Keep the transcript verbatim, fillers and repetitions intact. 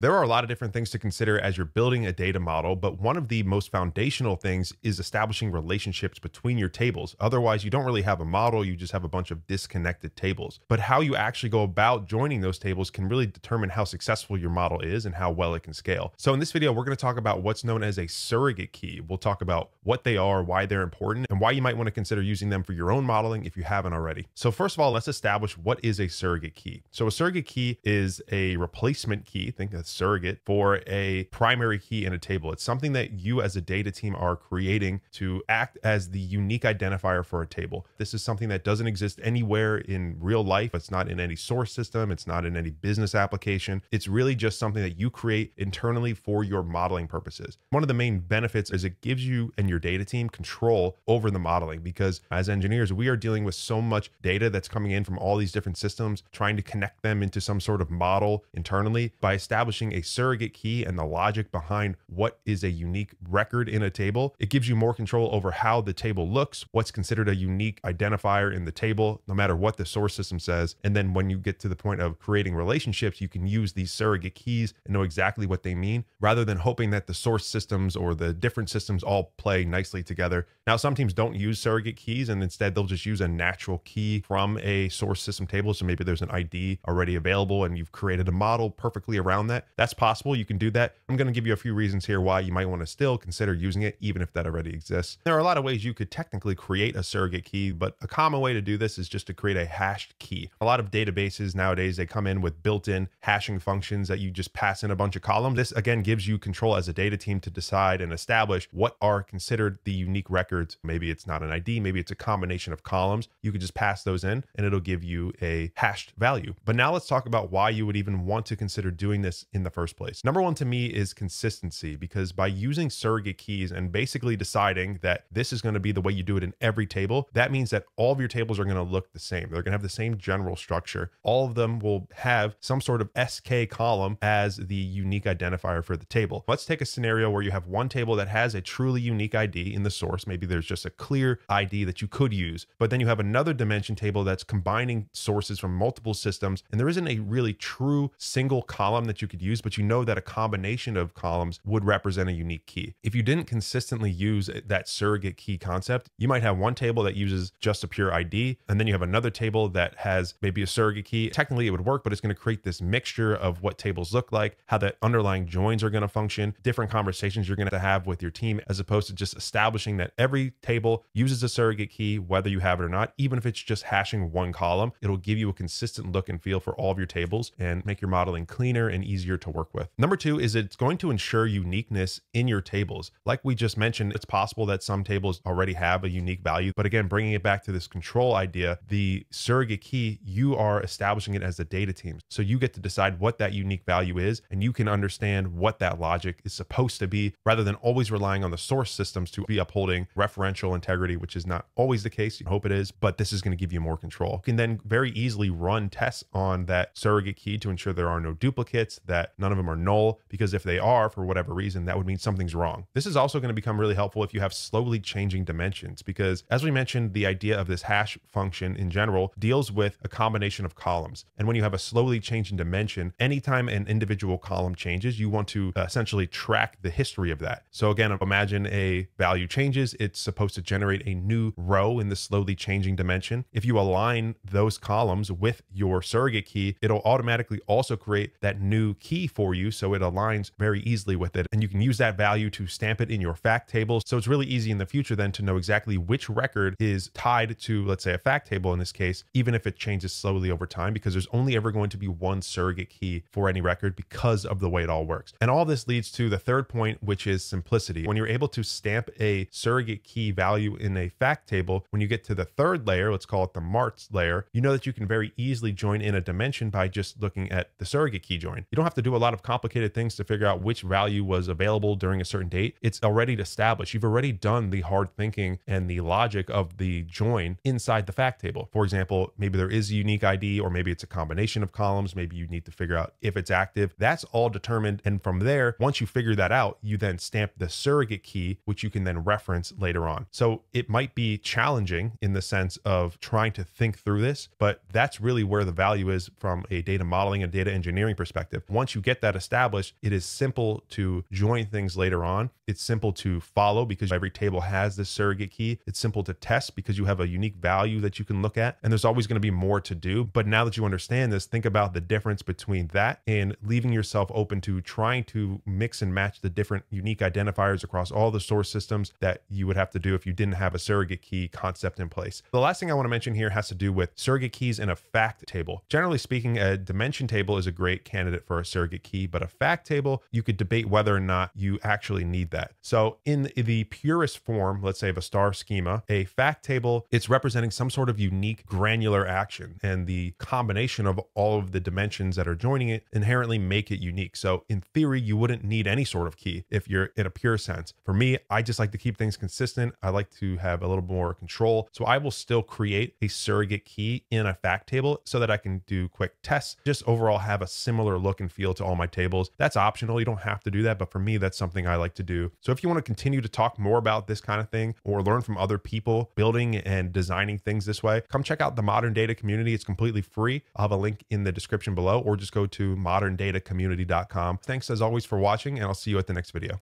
There are a lot of different things to consider as you're building a data model, but one of the most foundational things is establishing relationships between your tables. Otherwise, you don't really have a model, you just have a bunch of disconnected tables. But how you actually go about joining those tables can really determine how successful your model is and how well it can scale. So in this video, we're going to talk about what's known as a surrogate key. We'll talk about what they are, why they're important, and why you might want to consider using them for your own modeling if you haven't already. So first of all, let's establish what is a surrogate key. So a surrogate key is a replacement key. Think that's surrogate for a primary key in a table. It's something that you as a data team are creating to act as the unique identifier for a table. This is something that doesn't exist anywhere in real life. It's not in any source system. It's not in any business application. It's really just something that you create internally for your modeling purposes. One of the main benefits is it gives you and your data team control over the modeling, because as engineers, we are dealing with so much data that's coming in from all these different systems, trying to connect them into some sort of model internally. By establishing a surrogate key and the logic behind what is a unique record in a table, it gives you more control over how the table looks, what's considered a unique identifier in the table, no matter what the source system says. And then when you get to the point of creating relationships, you can use these surrogate keys and know exactly what they mean, rather than hoping that the source systems or the different systems all play nicely together. Now, some teams don't use surrogate keys, and instead they'll just use a natural key from a source system table. So maybe there's an I D already available and you've created a model perfectly around that. That's possible. You can do that. I'm going to give you a few reasons here why you might want to still consider using it, even if that already exists. There are a lot of ways you could technically create a surrogate key, but a common way to do this is just to create a hashed key. A lot of databases nowadays, they come in with built-in hashing functions that you just pass in a bunch of columns. This, again, gives you control as a data team to decide and establish what are considered the unique records. Maybe it's not an I D, maybe it's a combination of columns. You could just pass those in and it'll give you a hashed value. But now let's talk about why you would even want to consider doing this in the first place. Number one to me is consistency, because by using surrogate keys and basically deciding that this is going to be the way you do it in every table, that means that all of your tables are going to look the same. They're going to have the same general structure. All of them will have some sort of S K column as the unique identifier for the table. Let's take a scenario where you have one table that has a truly unique I D in the source. Maybe there's just a clear I D that you could use, but then you have another dimension table that's combining sources from multiple systems, and there isn't a really true single column that you could use, but you know that a combination of columns would represent a unique key. If you didn't consistently use that surrogate key concept, you might have one table that uses just a pure I D, and then you have another table that has maybe a surrogate key. Technically it would work, but it's going to create this mixture of what tables look like, how the underlying joins are going to function, different conversations you're going to have with your team, as opposed to just establishing that every table uses a surrogate key, whether you have it or not. Even if it's just hashing one column, it'll give you a consistent look and feel for all of your tables and make your modeling cleaner and easier easier to work with. Number two is it's going to ensure uniqueness in your tables. Like we just mentioned, it's possible that some tables already have a unique value, but again, bringing it back to this control idea, the surrogate key, you are establishing it as the data team. So you get to decide what that unique value is, and you can understand what that logic is supposed to be, rather than always relying on the source systems to be upholding referential integrity, which is not always the case. You hope it is, but this is going to give you more control. You can then very easily run tests on that surrogate key to ensure there are no duplicates, that none of them are null, because if they are, for whatever reason, that would mean something's wrong. This is also going to become really helpful if you have slowly changing dimensions, because as we mentioned, the idea of this hash function in general deals with a combination of columns. And when you have a slowly changing dimension, anytime an individual column changes, you want to essentially track the history of that. So again, imagine a value changes, it's supposed to generate a new row in the slowly changing dimension. If you align those columns with your surrogate key, it'll automatically also create that new key for you, so it aligns very easily with it, and you can use that value to stamp it in your fact table. So it's really easy in the future then to know exactly which record is tied to, let's say, a fact table in this case, even if it changes slowly over time, because there's only ever going to be one surrogate key for any record because of the way it all works. And all this leads to the third point, which is simplicity. When you're able to stamp a surrogate key value in a fact table, when you get to the third layer, let's call it the marts layer, you know that you can very easily join in a dimension by just looking at the surrogate key join. You don't have to do a lot of complicated things to figure out which value was available during a certain date. It's already established. You've already done the hard thinking and the logic of the join inside the fact table. For example, maybe there is a unique I D, or maybe it's a combination of columns. Maybe you need to figure out if it's active. That's all determined. And from there, once you figure that out, you then stamp the surrogate key, which you can then reference later on. So it might be challenging in the sense of trying to think through this, but that's really where the value is from a data modeling and data engineering perspective. Once once you get that established, it is simple to join things later on. It's simple to follow because every table has this surrogate key. It's simple to test because you have a unique value that you can look at, and there's always going to be more to do. But now that you understand this, think about the difference between that and leaving yourself open to trying to mix and match the different unique identifiers across all the source systems that you would have to do if you didn't have a surrogate key concept in place. The last thing I want to mention here has to do with surrogate keys in a fact table. Generally speaking, a dimension table is a great candidate for a surrogate key, but a fact table, you could debate whether or not you actually need that. So in the purest form, let's say of a star schema, a fact table, it's representing some sort of unique granular action, and the combination of all of the dimensions that are joining it inherently make it unique. So in theory, you wouldn't need any sort of key if you're in a pure sense. For me, I just like to keep things consistent. I like to have a little more control. So I will still create a surrogate key in a fact table so that I can do quick tests, just overall have a similar look and feel to all my tables. That's optional. You don't have to do that, but for me, that's something I like to do. So if you want to continue to talk more about this kind of thing or learn from other people building and designing things this way, come check out the Modern Data Community. It's completely free. I'll have a link in the description below, or just go to modern data community dot com. Thanks as always for watching, and I'll see you at the next video.